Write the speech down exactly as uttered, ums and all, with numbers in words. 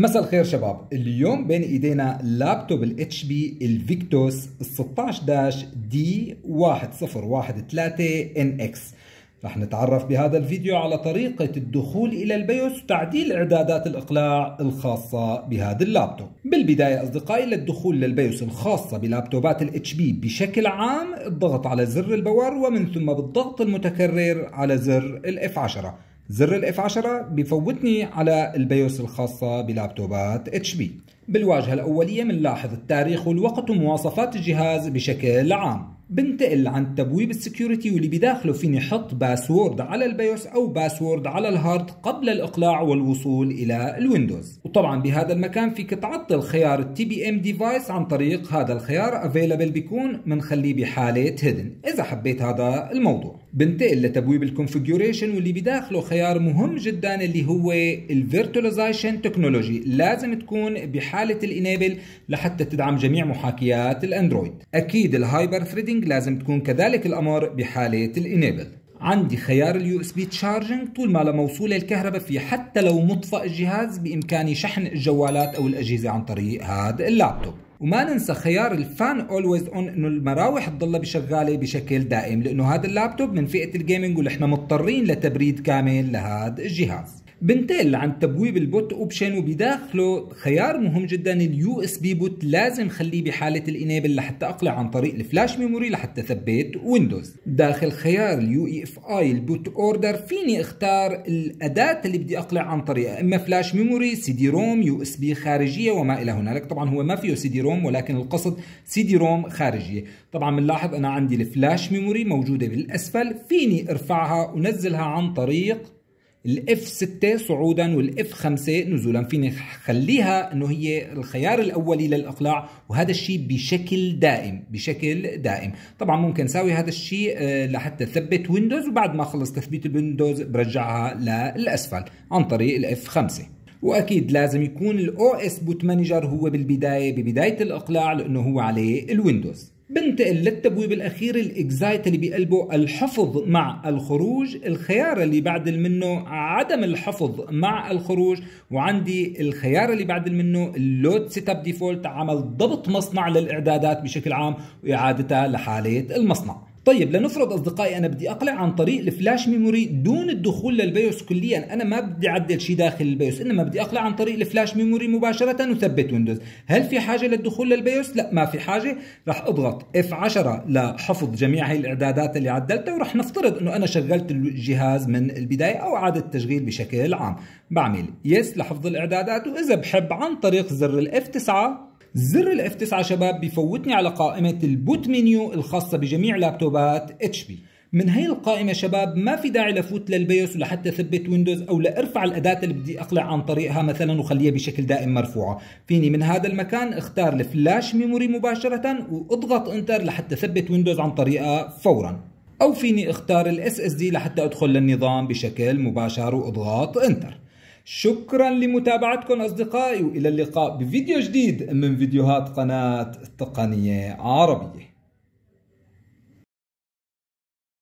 مساء الخير شباب. اليوم بين ايدينا لابتوب ال اتش بي الفيكتوس ستة عشر دي واحد صفر واحد ثلاثة إن إكس. رح نتعرف بهذا الفيديو على طريقة الدخول إلى البيوس وتعديل إعدادات الإقلاع الخاصة بهذا اللابتوب. بالبداية أصدقائي، للدخول للبيوس الخاصة بلابتوبات ال اتش بي بشكل عام الضغط على زر الباور، ومن ثم بالضغط المتكرر على زر ال إف عشرة. زر ال إف عشرة بفوتني على البيوس الخاصة بلابتوبات اتش بي. بالواجهة الأولية بنلاحظ التاريخ والوقت ومواصفات الجهاز بشكل عام. بنتقل عن تبويب السكيورتي واللي بداخله فيني حط باسورد على البيوس او باسورد على الهارد قبل الاقلاع والوصول الى الويندوز. وطبعا بهذا المكان فيك تعطل خيار التي بي ام ديفايس عن طريق هذا الخيار افيلبل، بيكون منخليه بحاله هيدن اذا حبيت هذا الموضوع. بنتقل لتبويب الكونفيجوريشن واللي بداخله خيار مهم جدا اللي هو الفيرتولايزيشن تكنولوجي، لازم تكون بحاله الانيبل لحتى تدعم جميع محاكيات الاندرويد. اكيد الهايبر ثريدنج لازم تكون كذلك الأمر بحالة الانيبل. عندي خيار اليو اس بي تشارجنج، طول ما لا موصولة الكهرباء في حتى لو مطفئ الجهاز بإمكاني شحن الجوالات أو الأجهزة عن طريق هذا اللابتوب. وما ننسى خيار الفان اولويز اون، انه المراوح تضلها بشغاله بشكل دائم لانه هذا اللابتوب من فئه الجيمنج ونحن مضطرين لتبريد كامل لهذا الجهاز. بنتقل عن تبويب البوت اوبشن وبداخله خيار مهم جدا اليو اس بي بوت، لازم خليه بحاله الانيبل لحتى اقلع عن طريق الفلاش ميموري لحتى ثبت ويندوز. داخل خيار اليو اي اف اي البوت اوردر فيني اختار الاداه اللي بدي اقلع عن طريقها، اما فلاش ميموري، سي دي روم، يو اس بي خارجيه وما الى هنالك. طبعا هو ما فيه سي دي روم ولكن القصد سي دي روم خارجيه. طبعا بنلاحظ انا عندي الفلاش ميموري موجوده بالاسفل، فيني ارفعها ونزلها عن طريق الاف ستة صعودا والاف خمسة نزولا، فيني خليها انه هي الخيار الاولي للاقلاع، وهذا الشيء بشكل دائم بشكل دائم. طبعا ممكن اساوي هذا الشيء لحتى ثبت ويندوز، وبعد ما خلص تثبيت الويندوز برجعها للاسفل عن طريق الاف خمسة. واكيد لازم يكون الاو اس بوت مانجر هو بالبدايه ببدايه الاقلاع لانه هو عليه الويندوز. بنتقل للتبويب الاخير الاكزايت اللي بقلبه الحفظ مع الخروج، الخيار اللي بعد منه عدم الحفظ مع الخروج، وعندي الخيار اللي بعد منه اللود سيت اب ديفولت، عمل ضبط مصنع للاعدادات بشكل عام واعادتها لحاله المصنع. طيب لنفرض أصدقائي أنا بدي أقلع عن طريق الفلاش ميموري دون الدخول للبيوس كليا، أنا ما بدي أعدل شيء داخل البيوس، إنما بدي أقلع عن طريق الفلاش ميموري مباشرة وثبت ويندوز، هل في حاجة للدخول للبيوس؟ لا ما في حاجة، رح أضغط إف عشرة لحفظ جميع هاي الإعدادات اللي عدلتها، ورح نفترض إنه أنا شغلت الجهاز من البداية أو إعادة تشغيل بشكل عام، بعمل يس لحفظ الإعدادات، وإذا بحب عن طريق زر ال إف تسعة زر ال إف تسعة شباب بفوتني على قائمة البوت منيو الخاصة بجميع لابتوبات اتش بي. من هي القائمة شباب ما في داعي لفوت للبيوس ولحتى ثبت ويندوز او لارفع الأداة اللي بدي اقلع عن طريقها مثلا وخليها بشكل دائم مرفوعة، فيني من هذا المكان اختار الفلاش ميموري مباشرة واضغط انتر لحتى ثبت ويندوز عن طريقها فورا، او فيني اختار ال إس إس دي لحتى ادخل للنظام بشكل مباشر واضغط انتر. شكرا لمتابعتكم أصدقائي، وإلى اللقاء بفيديو جديد من فيديوهات قناة التقنية عربية.